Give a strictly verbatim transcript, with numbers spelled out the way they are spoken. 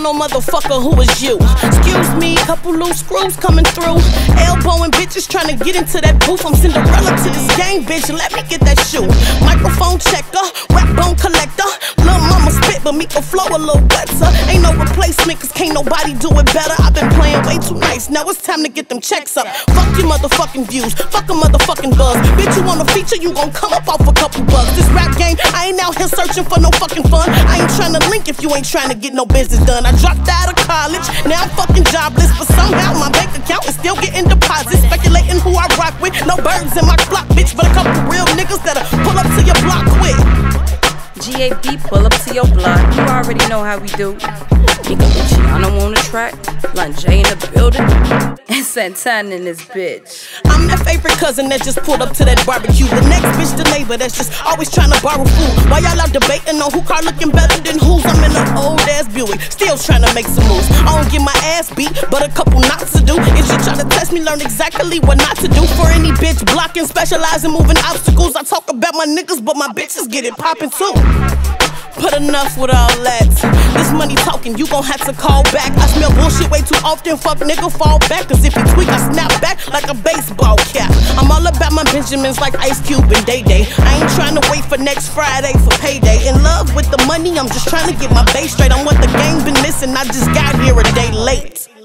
find no motherfucker who is you. Excuse me, couple loose screws coming through. Elbowing bitches trying to get into that booth. I'm Cinderella to this gang, bitch, let me get that shoe. Microphone checker, rap bone collector. Lil' mama spit, but Mika flow a little wetter. Ain't no replacement, cause can't nobody do it better. I've been playing way too nice, now it's time to get them checks up. Fuck your motherfucking views, fuck a motherfucking buzz. Bitch, you want a feature, you gon' come up off a couple bucks. This rap game, I ain't out here searching for no fucking fun. I ain't trying to link if you ain't trying to get no business done. I dropped out of college, now I'm fucking jobless, but somehow my bank account is still getting deposits. Speculating who I rock with, no birds in my clock, bitch, but a couple real niggas that'll pull up to your block quick. G A B, pull up to your block, you already know how we do. Nigga bitch, I don't wanna track, Lunjay in the building, and Santana in this bitch. I'm that favorite cousin that just pulled up to that barbecue. The next bitch, the neighbor that's just always trying to borrow food. While y'all out debating on who car looking better than who's, I'm in an old ass Buick, still trying to make some moves. I don't get my ass beat, but a couple knots to do. If you try to test me, learn exactly what not to do. For any bitch blocking, specializing, moving obstacles. I talk about my niggas, but my bitches get it poppin' too. But enough with all that. This money talking, you gon' have to call back. I smell bullshit way too often, fuck nigga, fall back. Cause if you tweak, I snap back like a baseball cap. I'm all about my Benjamins like Ice Cube and Day Day. I ain't tryna wait for next Friday for payday. In love with the money, I'm just tryna get my base straight. I'm what the gang been missing, I just got here a day late.